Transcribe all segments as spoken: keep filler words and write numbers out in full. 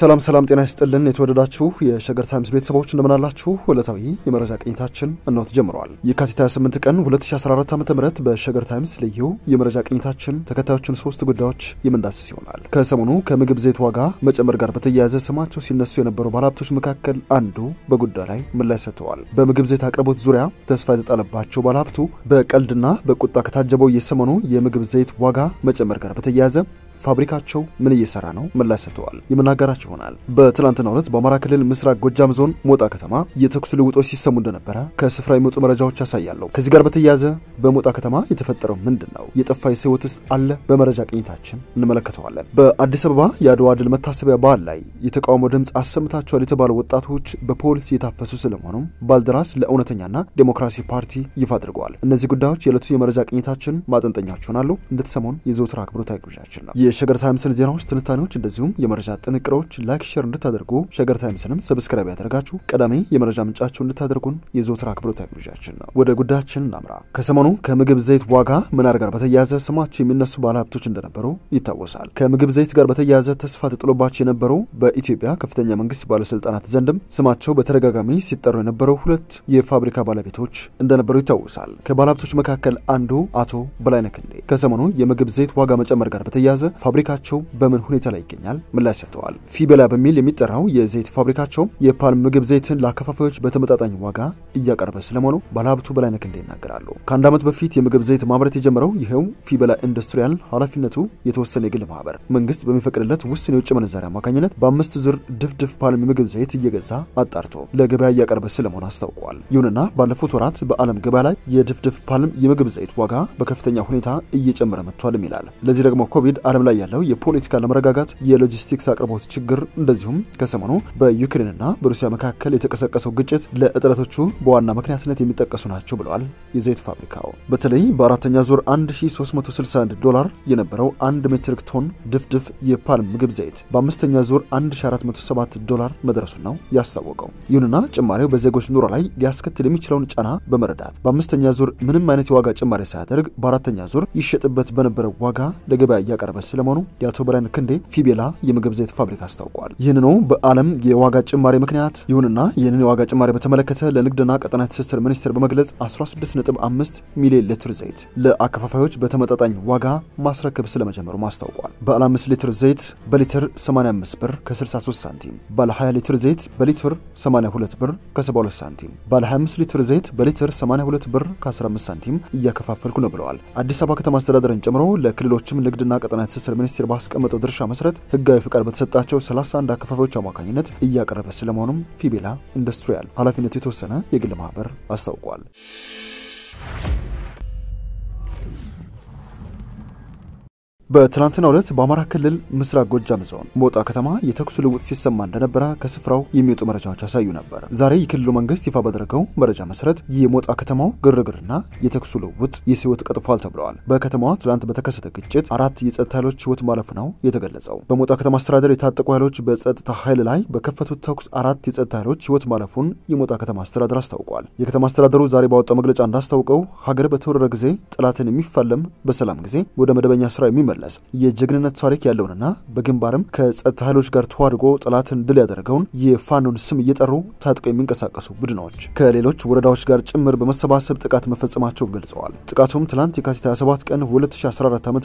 ሰላም ሰላም ጤና ይስጥልን የተወደዳችሁ የሸገር ታይምስ ቤተሰቦች እንደምናላችሁ ወለታዊ የመረጃ ቅኝታችን እናት ጀምሯል የካቲት ስምንት ቀን ሁለት ሺህ አስራ አራት ዓ.ም በሸገር ታይምስ ልዩ የመረጃ ቅኝታችን ተከታዮችን ሶስት ጉዳዮች የምንዳስስ ይሆናል ከሰሞኑ ከምግብ ዘይት ዋጋ መጨመር ጋር በተያያዘ ስማቸው ሲነሱ የነበሩ ባለሀብቶች መካከል አንዱ በጉዳዩ ላይ ምላሽ ሰጥቷል በምግብ ዘይት አቅርቦት ዙሪያ ተስፋ የተጣለባቸው ባለሀብቱ በቀልድና በቁጣ ከታጀበው የሰሞኑ የምግብ ዘይት ዋጋ መጨመር ጋር በተያያዘ ፋብሪካቸው ምን እየሰራ ነው ምላሽ ሰጥቷል ይመናገራችሁ ይሆናል በትላንትናው ዕለት በአማራ ክልል ምስራቅ ጎጃም ዞን ሞጣ ከተማ የተኩስ ልውውጦች ሲሰሙ እንደነበረ ከስፍራው የመጡ መረጃዎች ያሳያሉ ከዚህ ጋር በተያያዘ በሞጣ ከተማ የተፈጠረው ምንድነው የጠፋይ ሰውትስ አለ በመረጃ ቅኝታችን እንመለከተዋለን በአዲስ አበባ ያድዋ ድል መታሰቢያ በዓል ላይ የተቃውሞ ድምጽ አሰምታቸዋል የተባሉ ወጣቶች በፖሊስ የታፈሱ ስለመሆኑ ባልደራስ ለእውነተኛና ዲሞክራሲ ፓርቲ ይፋ አድርጓል እነዚህ ጉዳዮች የዕለቱ የመረጃ ቅኝታችን ማጠንጠኛቸው ናሉ እንደተሰሙን የዘውትር አክብሮታዊ ግብዣችን ነው የሸገር ታይምስን ዜናዎች ትንታኔዎች እንደዚሁም የመረጃ ጥንቅሮች ላይክ ሼር እንድታደርጉ ሸገር ታይምስንም ሰብስክራይብ ያደርጋችሁ ቀዳሚ የመረጃ ምንጫችሁ እንድታደርጉን የዘውትር አክብሮታዊ ግብዣችን ነው ወደ ጉዳያችን እናምራ ከሰሞኑ ከምግብ ዘይት ዋጋ መናር ጋር በተያያዘ ስማቸው የሚነሱ ባለሀብቶች እንደነበሩ ይታወሳል ከምግብ ዘይት ጋር በተያያዘ ተስፋ ተጥሎባቸው የነበሩ በኢትዮጵያ ከፍተኛ መንግስት ባለስልጣናት ዘንድም ስማቸው በተደጋጋሚ ሲጠሩ የነበሩ ሁለት የፋብሪካ ባለቤቶች እንደነበሩ ይታወሳል ከባለሀብቶች መካከል አንዱ አቶ በላይነህ ክንዴ ከሰሞኑ የምግብ ዘይት ዋጋ መጨመር ጋር በተያያዘ ፋብሪካቸው በምን ሁኔታ ላይ ይገኛል ምላሽ ሰጥቷል ፊበላ በሚል የሚጠራው የዘይት ፋብሪካቸው የፓልም ምግብ ዘይትን ለአከፋፋዮች በተመጣጣኝ ዋጋ እያቀረበ ስለመሆኑ ባለሀብቱ በላይነህ ክንዴ ይናገራሉ ከአንድ አመት በፊት የምግብ ዘይት ማምረት የጀመረው ይሄው ፊበላ ኢንዱስትሪያል ኃላፊነቱ የተወሰነ የግል ማህበር መንግስት በሚፈቅድለት ውስን የውጭ ምንዛሪ አማካኝነት በአምስት ዙር ድፍድፍ ፓልም ምግብ ዘይት እየገዛ አጣርቶ ለገበያ እያቀረበ ስለመሆኑ አስታውቋል ይሁንና ባለፉት ወራት በአለም ገበያ ላይ የድፍድፍ ፓልም የምግብ ዘይት ዋጋ በከፍተኛ ሁኔታ እየጨመረ መጥቷል ይላል ለዚህ ደግሞ ኮቪድ ዓለም ላይ ያለው የፖለቲካ ለመረጋጋት የሎጂስቲክስ አቅርቦት ችግር እንደዚሁም ከሰሞኑ በዩክሬንና በሩሲያ መካከል የተቀሰቀሰው ግጭት ለእጥረቶቹ በዋና ምክንያትነት የሚጠቀሱ ናቸው ብለዋል የዘይት ፋብሪካው በተለይ በአራተኛ ዙር አንድ ሺህ ሶስት መቶ ስልሳ አንድ ዶላር የነበረው አንድ ሜትሪክ ቶን ድፍድፍ የፓልም ምግብ ዘይት በአምስተኛ ዙር አንድ ሺህ አራት መቶ ሰባት ዶላር መድረሱ ነው ያስታወቀው ይሁንና ጭማሪው በዜጎች ኑሮ ላይ ሊያስከትል የሚችለውን ጫና በመረዳት በአምስተኛ ዙር ምንም አይነት ዋጋ ጭማሪ ሳያደርግ በአራተኛ ዙር ይሸጥበት በነበረው ዋጋ ለገበያ ያቀርበ ስለመሆኑ ያቶ በላይነህ ክንዴ ፊቤላ የምግብ ዘይት ፋብሪካ አስተዋውቋል ይህንኑ በአለም የዋጋ ጭማሪ ምክንያት ይሁንና ይህንን የዋጋ ጭማሪ በተመለከተ ለንግድና ቀጠና ትስስር ሚኒስቴር በመግለጽ አስራ ስድስት ነጥብ አምስት ሚሊዮን ሊትር ዘይት ለአከፋፋዮች በተመጣጣኝ ዋጋ ማስረከብ ስለመጀመሩ ማስተዋውቋል በአለ አምስት ሊትር ዘይት በሊትር ሰማንያ አምስት ብር ከ63 ሳንቲም ባለ ሃያ ሊትር ዘይት በሊትር ሰማንያ ሁለት ብር ከ72 ሳንቲም ባለ ሃያ አምስት ሊትር ዘይት በሊትር ሰማንያ ሁለት ብር ከ15 ሳንቲም እያከፋፈልኩ ነው ብለዋል አዲስ አበባ ከተማ አስተዳደርን ጨምሮ ለክልሎችም ንግድና ቀጠና ትስስር ሚኒስቴር ባስቀመጠው ድርሻ መሰረት ህጋዊ ፍቃድ በተሰጣቸው ሰላሳ አንድ አከፋፋዮች አማካኝነት እያቀረበ ስለመሆኑ ፊቤላ ኢንዱስትሪያል ኃላፊነቱ የተወሰነ የግል ማህበር አስተዋውቋል በትላንትናው ዕለት በአማራ ክልል ምስራቅ ጎጃም ዞን ሞጣ ከተማ የተኩስ ልውውጥ ሲሰማ እንደነበረ ከስፍራው የሚወጡ መረጃዎች ያሳዩ ነበር ዛሬ የክልሉ መንግስት ይፋ ባደረገው መረጃ መሰረት የሞጣ ከተማው ግርግርና የተኩስ ልውውጥ የህይወት ቀጥፏል ተብሏል በከተማው ትላንት በተከሰተ ግጭት አራት የጸጥታ ኃይሎች ህይወት ማለፉ ነው የተገለጸው በሞጣ ከተማ አስተዳደር የታጠቁ ኃይሎች በጸጥታ ኃይል ላይ በከፈቱት ተኩስ አራት የጸጥታ ኃይሎች ህይወት ማለፉን የሞጣ ከተማ አስተዳደር አስታውቋል የከተማ አስተዳደሩ ዛሬ ባወጣው መግለጫ እንዳስታውቀው ሀገር በተወረረ ጊዜ ጥላትን የሚፋለም በሰላም ጊዜ ወደ መደበኛ ስራ የሚመለስ የጀግንነት ታሪክ ያለውንና በግንባርም ከጸጥታ ኃይሎች ጋር ተዋድጎ ጥላትን ድል ያደረገውን የፋኖን ስም እየጠሩ ታጥቀው የሚንቀሳቀሱ ቡድኖች ከሌሎች ወረዳዎች ጋር ጭምር በመሰባሰብ ጥቃት መፈጸማቸው ገልጸዋል ጥቃቱም ትላንት የካቲት ሃያ ሰባት ቀን ሁለት ሺህ አስራ አራት ዓ.ም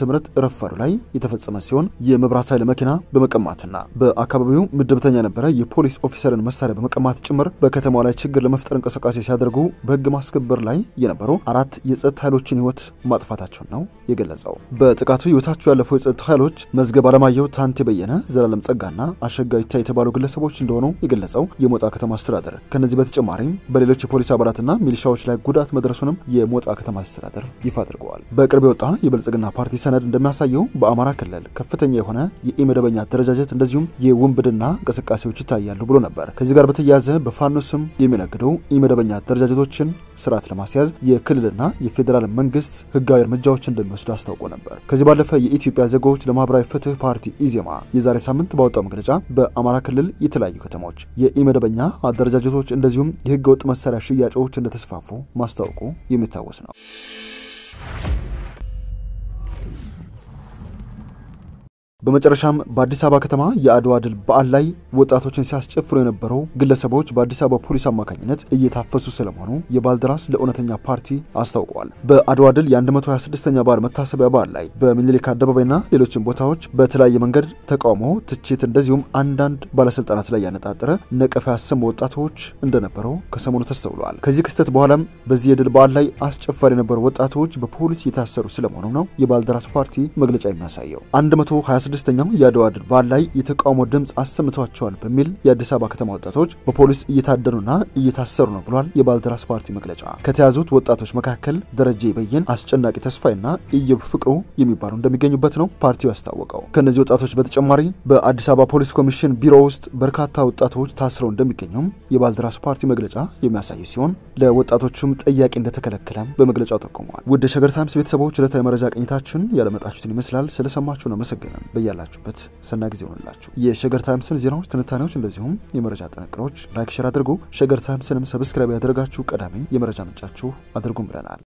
ረፋዱ ላይ የተፈጸመ ሲሆን የመብራት ኃይል መኪና በመቀማትና በአካባቢው ምድብተኛ ነበር የፖሊስ ኦፊሰርን መሳሪያ በመቀማት ጭምር በከተማው ላይ ችግር ለመፍጠር እንቅስቃሴ ሲያደርጉ በህግ ማስከበር ላይ የነበሩ አራት የጸጥታ ኃይሎችን ህይወት ማጥፋታቸው ነው የገለጸው በጥቃቱ ይወታቸው ያለፈው የጸጥታ ኃይሎች መዝገብ አለማየው ታንቴ በየነ ዘላለም ጸጋና አሸጋይታ የተባሉ ግለሰቦች እንደሆኑ የገለጸው የሞጣ ከተማ አስተዳደር ከነዚህ በተጨማሪም በሌሎች የፖሊስ አባላትና ሚሊሻዎች ላይ ጉዳት መድረሱንም የሞጣ ከተማ አስተዳደር ይፋ አድርጓል በቅርብ የወጣ የብልጽግና ፓርቲ ሰነድ እንደሚያሳየው በአማራ ክልል ከፍተኛ የሆነ የኢመደበኛ አደረጃጀት እንደዚሁም የወንብድና እንቅስቃሴዎች ይታያሉ ብሎ ነበር ከዚህ ጋር በተያያዘ በፋኖ ስም የሚነግዱ ኢመደበኛ አደረጃጀቶችን ስርዓት ለማስያዝ የክልልና የፌደራል መንግስት ህጋዊ እርምጃዎች እንደሚወስድ አስታውቆ ነበር ከዚህ ባለፈ የኢትዮጵያ ዜጎች ለማህበራዊ ፍትህ ፓርቲ ኢዜማ የዛሬ ሳምንት ባወጣው መግለጫ በአማራ ክልል የተለያዩ ከተሞች የኢመደበኛ አደረጃጀቶች እንደዚሁም የህገወጥ መሳሪያ ሽያጮች እንደተስፋፉ ማስታወቁ የሚታወስ ነው በመጨረሻም በአዲስ አበባ ከተማ የአድዋ ድል በዓል ላይ ወጣቶችን ሲያስጨፍሩ የነበሩ ግለሰቦች በአዲስ አበባ ፖሊስ አማካኝነት እየታፈሱ ስለመሆኑ የባልደራስ ለእውነተኛ ፓርቲ አስታውቋል። በአድዋ ድል የ126ኛ በዓል መታሰቢያ በዓል ላይ በሚኒሊክ አደባባይና ሌሎችን ቦታዎች በተለያየ መንገድ ተቃውሞ ትችት እንደዚሁም አንዳንድ ባለስልጣናት ላይ ያነጣጠረ ነቀፋ ያሰሙ ወጣቶች እንደነበሩ ከሰሞኑ ተስተውሏል። ከዚህ ክስተት በኋላም በዚህ የድል በዓል ላይ አስጨፋሪ የነበሩ ወጣቶች በፖሊስ የታሰሩ ስለመሆኑ ነው የባልደራስ ፓርቲ መግለጫ የሚያሳየው። አንድ መቶ ሃያ ስድስተኛው የአድዋ ድል በዓል ላይ የተቃውሞ ድምጽ አሰምቷቸዋል በሚል የአዲስ አበባ ከተማ ወጣቶች በፖሊስ እየታደኑና እየታሰሩ ነው ብሏል የባልደራስ ፓርቲ መግለጫ። ከተያዙት ወጣቶች መካከል ደረጃ ይበየን፣ አስጨናቂ ተስፋይና እየብ ፍቅሩ የሚባሉ እንደሚገኙበት ነው ፓርቲው ያስታወቀው። ከነዚህ ወጣቶች በተጨማሪ በአዲስ አበባ ፖሊስ ኮሚሽን ቢሮ ውስጥ በርካታ ወጣቶች ታስረው እንደሚገኙ የባልደራስ ፓርቲ መግለጫ የሚያሳይ ሲሆን ለወጣቶቹም ጠያቂ እንደተከለከለ በመግለጫው ተቆሟል። ውድ ሸገር ታይምስ ቤተሰቦች ለታይ መረጃ ቀኝታችን ያለመጣችሁትን ይመስላል። ስለሰማችሁ እናመሰግናለን። በእያላችሁበት ሰናይ ጊዜ ይሁንላችሁ። የሸገር ታይምስን ዜናዎች፣ ትንታኔዎች እንደዚሁም የመረጃ ጥንቅሮች ላይክ ሼር አድርጉ። ሸገር ታይምስንም ሰብስክራይብ ያደርጋችሁ ቀዳሚ የመረጃ ምንጫችሁ አድርጉም ብለናል።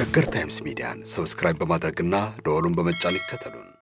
ሸገር ታይምስ ሚዲያን ሰብስክራይብ በማድረግና ደወሉን በመጫን ይከተሉን።